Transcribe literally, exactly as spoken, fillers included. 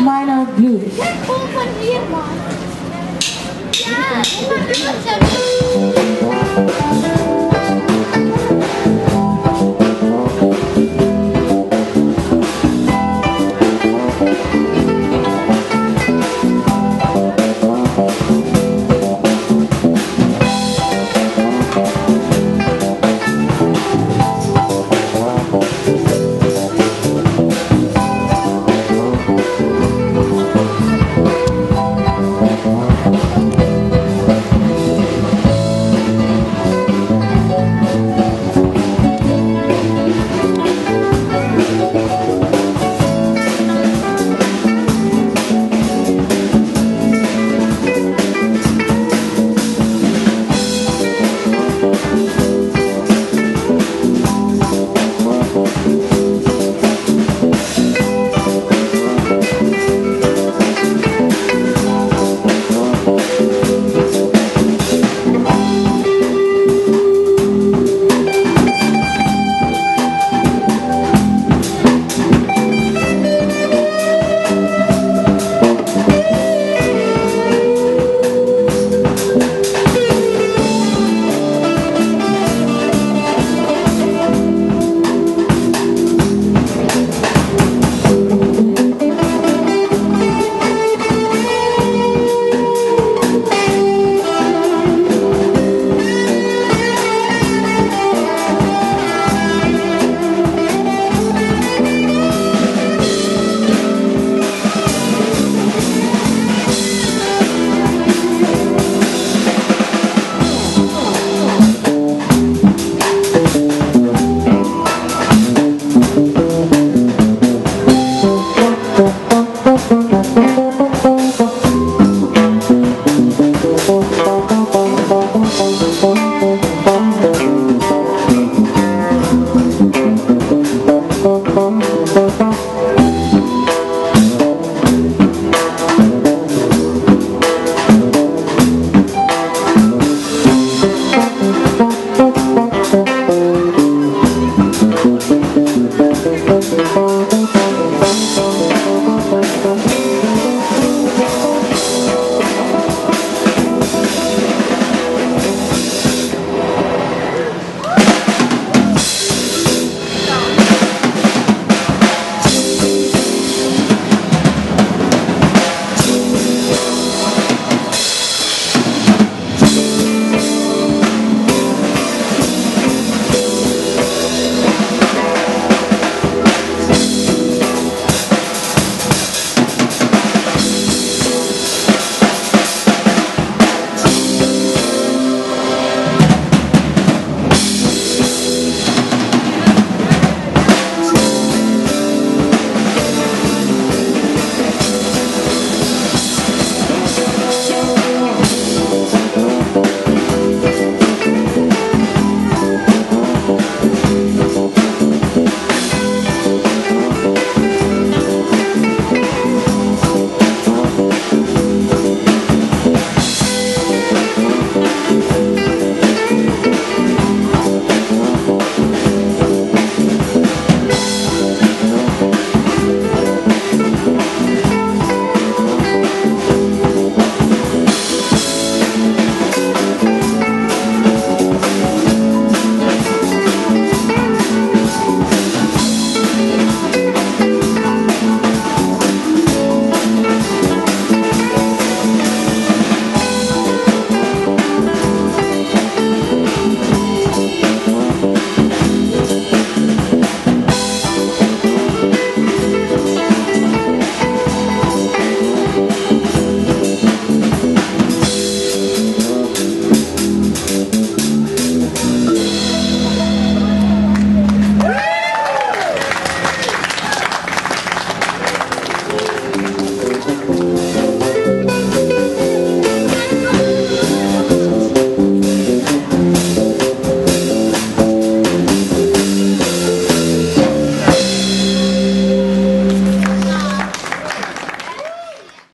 Minor blues.